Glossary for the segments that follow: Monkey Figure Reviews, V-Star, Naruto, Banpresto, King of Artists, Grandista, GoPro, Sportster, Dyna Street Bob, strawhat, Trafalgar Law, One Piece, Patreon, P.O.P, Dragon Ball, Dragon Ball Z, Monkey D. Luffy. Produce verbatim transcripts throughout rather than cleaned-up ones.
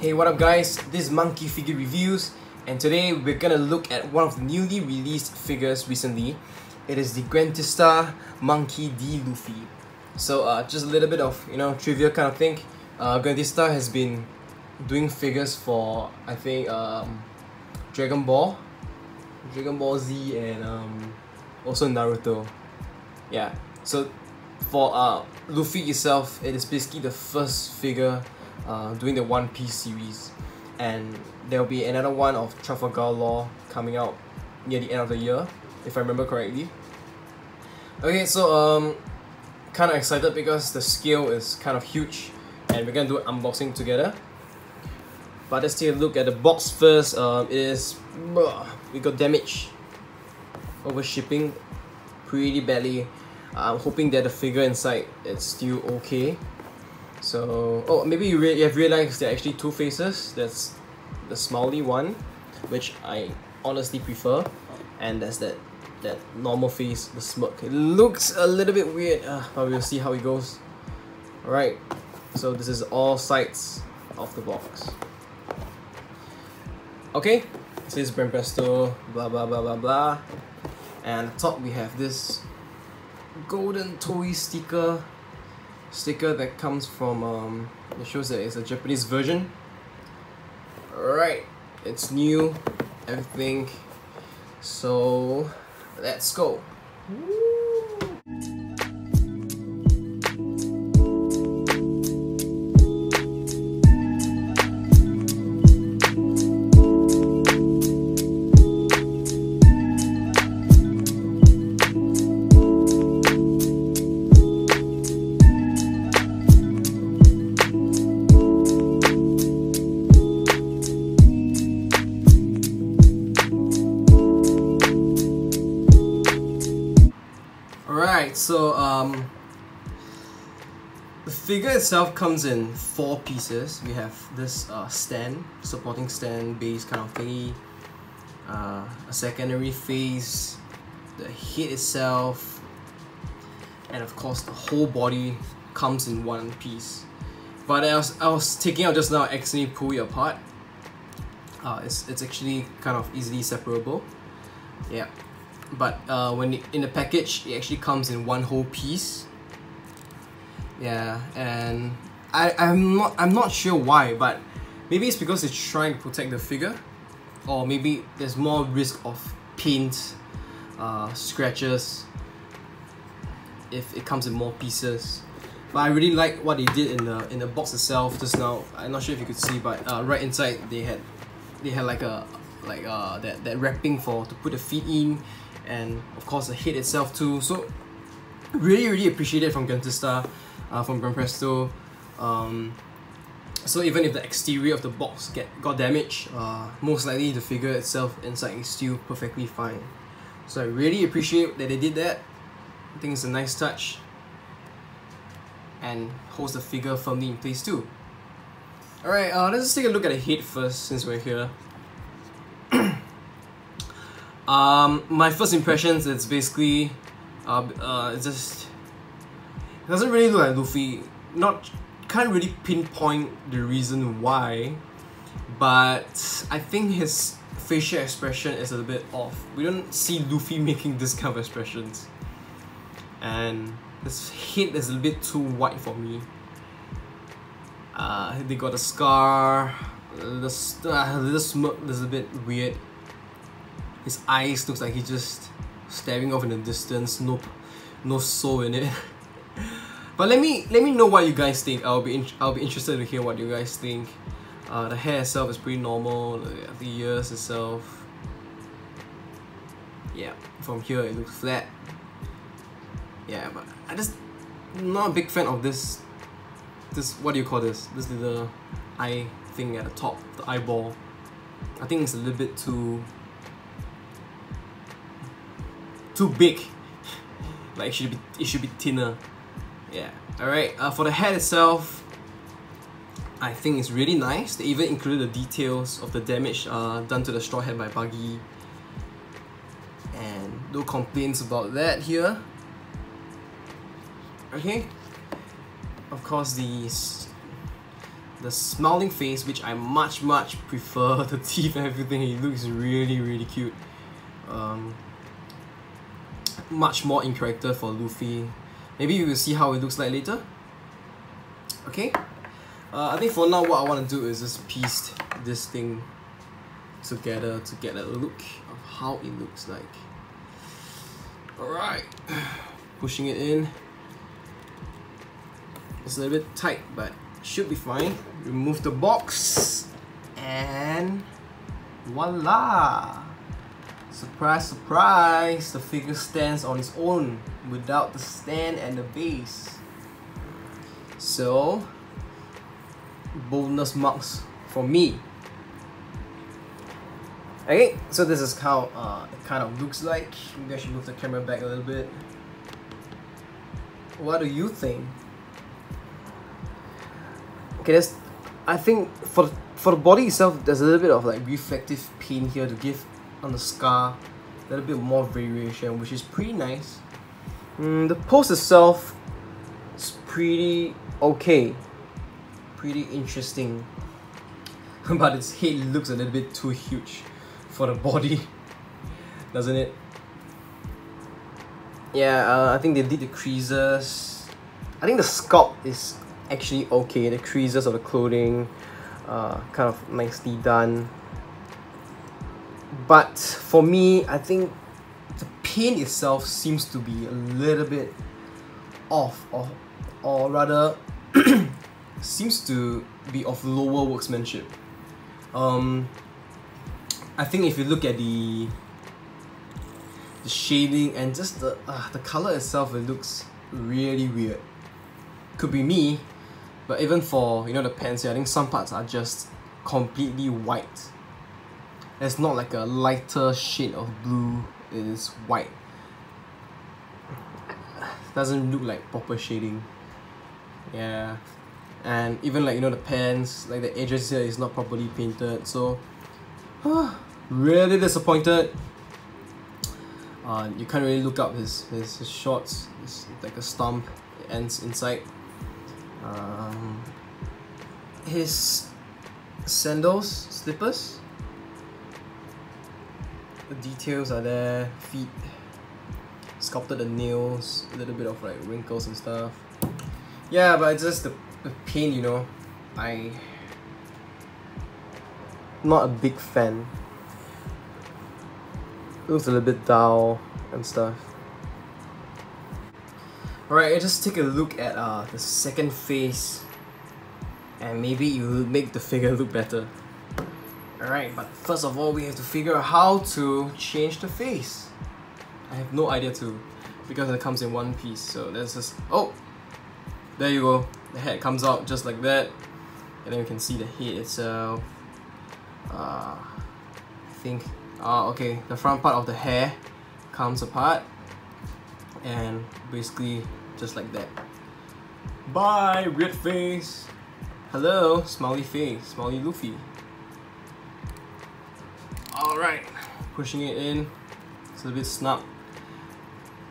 Hey, what up guys, this is Monkey Figure Reviews, and today we're gonna look at one of the newly released figures recently. It is the Grandista Monkey D. Luffy. So uh, just a little bit of, you know, trivia kind of thing. uh, Grandista has been doing figures for, I think, um, Dragon Ball, Dragon Ball Z, and um, also Naruto. Yeah, so for uh, Luffy itself, it is basically the first figure Uh, doing the One Piece series, and there will be another one of Trafalgar Law coming out near the end of the year, if I remember correctly. Okay, so um, kind of excited because the scale is kind of huge, and we're gonna do an unboxing together. But let's take a look at the box first. Um, it is ugh, we got damage over shipping pretty badly. I'm hoping that the figure inside is still okay. So, oh, maybe you, re you have realized there are actually two faces. That's the smiley one, which I honestly prefer, and that's that that normal face, the smirk. It looks a little bit weird, uh, but we'll see how it goes. Alright, so this is all sides of the box. Okay, it says Banpresto, blah blah blah blah blah. And at the top we have this golden toy sticker. Sticker that comes from, um, it shows that it's a Japanese version. Alright, it's new, everything. So, let's go. Woo! Alright, so um, the figure itself comes in four pieces. We have this uh, stand, supporting stand, base kind of thingy, uh, a secondary face, the head itself, and of course the whole body comes in one piece. But I was, I was taking out just now, I accidentally pulled it apart. Uh, it's, it's actually kind of easily separable. Yeah. But uh, when it, in the package, it actually comes in one whole piece. Yeah, and I, I'm not I'm not sure why, but maybe it's because it's trying to protect the figure, or maybe there's more risk of paint, uh, scratches, if it comes in more pieces. But I really like what they did in the in the box itself just now. I'm not sure if you could see, but uh, right inside they had they had like a like uh, that that wrapping for to put the feet in. And of course the head itself too. So really really appreciate it from Grandista, uh, from Banpresto. Um, so even if the exterior of the box get got damaged, uh, most likely the figure itself inside is still perfectly fine. So I really appreciate that they did that. I think it's a nice touch, and holds the figure firmly in place too. Alright, uh, let's just take a look at the head first since we're here. Um, my first impressions, it's basically, uh, uh, it's just, it doesn't really look like Luffy. Not, can't really pinpoint the reason why, but I think his facial expression is a little bit off. We don't see Luffy making this kind of expressions, and his head is a little bit too wide for me. Uh, they got a scar, the uh, little smirk is a bit weird. His eyes looks like he's just staring off in the distance. Nope, no soul in it. But let me let me know what you guys think. I'll be in, I'll be interested to hear what you guys think. Uh, the hair itself is pretty normal. The, the ears itself, yeah. From here it looks flat. Yeah, but I just not a big fan of this. This what do you call this? This little eye thing at the top, the eyeball. I think it's a little bit too. Too big, like it should be, it should be thinner. Yeah. All right. Uh, for the head itself, I think it's really nice. They even included the details of the damage uh, done to the straw head by Buggy, and no complaints about that here. Okay. Of course, the the smiling face, which I much much prefer. The teeth and everything, he looks really really cute. Um, much more in character for Luffy. Maybe we will see how it looks like later. Okay, uh, I think for now what I want to do is just piece this thing together to get a look of how it looks like. Alright, pushing it in. It's a little bit tight, but should be fine. Remove the box and voila! Surprise, surprise! The figure stands on its own without the stand and the base. So, bonus marks for me. Okay, so this is how uh, it kind of looks like. Maybe I should move the camera back a little bit. What do you think? Okay, that's, I think for for the body itself, there's a little bit of like reflective paint here to give on the scar a little bit more variation, which is pretty nice. Mm, the pose itself is pretty okay, pretty interesting, but its head looks a little bit too huge for the body, doesn't it? Yeah, uh, I think they did the creases. I think the sculpt is actually okay. The creases of the clothing, uh, kind of nicely done. But for me, I think the paint itself seems to be a little bit off, or or rather, seems to be of lower workmanship. Um. I think if you look at the, the shading and just the, uh, the colour itself, it looks really weird. Could be me, but even for, you know, the pants here, I think some parts are just completely white. It's not like a lighter shade of blue, it is white. It doesn't look like proper shading. Yeah. And even like, you know, the pants, like the edges here is not properly painted, so... really disappointed. Uh, you can't really look up his, his, his shorts. It's like a stump, it ends inside. Um, his sandals, slippers. The details are there, feet. Sculpted the nails, a little bit of like wrinkles and stuff. Yeah, but it's just the, the paint, you know. I... not a big fan. It looks a little bit dull and stuff. Alright, let's just take a look at uh, the second face, and maybe it will make the figure look better. Alright, but first of all, we have to figure out how to change the face. I have no idea to, because it comes in one piece. So let's just... oh! There you go. The head comes out just like that, and then we can see the head itself. Uh, I think, uh, okay, the front part of the hair comes apart, and basically just like that. Bye, red face. Hello, smiley face, smiley Luffy. Alright, pushing it in. It's a bit snug.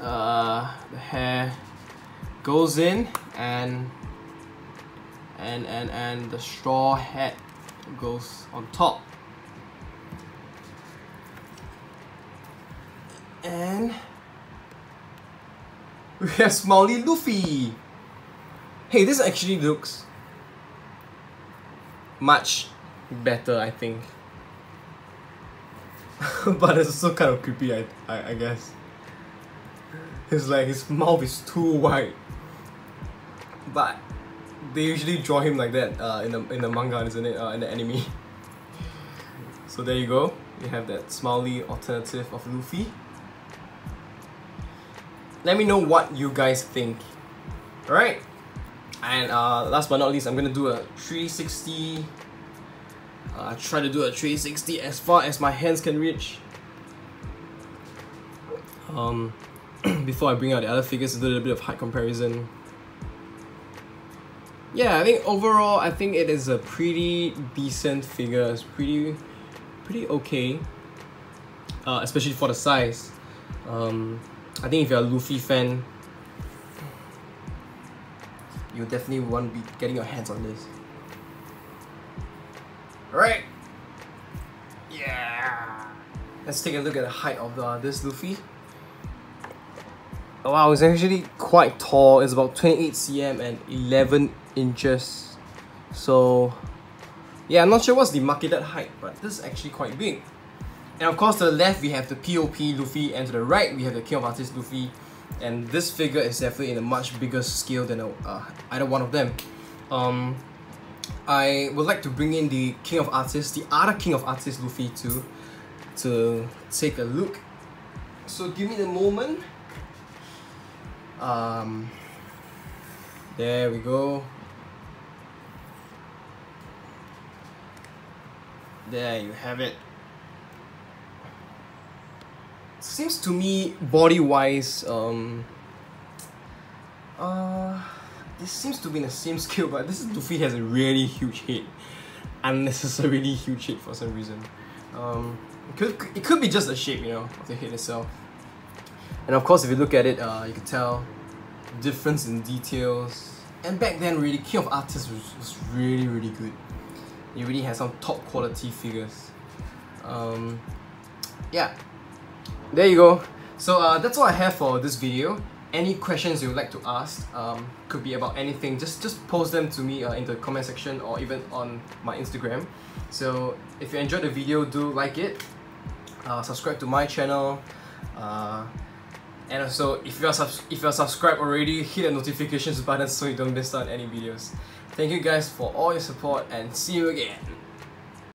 Uh, the hair goes in, and and and and the straw hat goes on top, and we have Smiley Luffy. Hey, this actually looks much better, I think. But it's also kind of creepy, I, I, I guess. It's like his mouth is too wide, but they usually draw him like that uh, in, the, in the manga, isn't it? Uh, in the anime. So there you go. You have that smiley alternative of Luffy. Let me know what you guys think. Alright. And uh, last but not least, I'm going to do a three sixty. Uh, try to do a three sixty as far as my hands can reach. Um, before I bring out the other figures, do a little bit of height comparison. Yeah, I think overall, I think it is a pretty decent figure. It's pretty, pretty okay, uh, especially for the size. Um, I think if you're a Luffy fan, you definitely want to be getting your hands on this. Alright. Yeah. Let's take a look at the height of uh, this Luffy. Oh, wow, it's actually quite tall. It's about twenty-eight centimeters and eleven inches. So, yeah, I'm not sure what's the marketed height, but this is actually quite big. And of course, to the left, we have the P O P Luffy, and to the right, we have the King of Artists Luffy. And this figure is definitely in a much bigger scale than uh, either one of them. Um, I would like to bring in the King of Artists, the other King of Artists Luffy too, to take a look. So give me a moment. Um, there we go. There you have it. Seems to me, body-wise, um, uh, this seems to be in the same scale, but this Luffy has a really huge head. Unnecessarily huge head for some reason. Um, it could, it could be just the shape, you know, of the head itself. And of course, if you look at it, uh, you can tell difference in details. And back then, really, King of Artists was, was really, really good. He really had some top quality figures. Um, yeah, there you go. So uh, that's all I have for this video. Any questions you would like to ask, um, could be about anything, just just post them to me uh, in the comment section or even on my Instagram. So if you enjoyed the video, do like it. Uh, subscribe to my channel. Uh, and also, if you are subs if you are subscribed already, hit the notifications button so you don't miss out on any videos. Thank you guys for all your support, and see you again.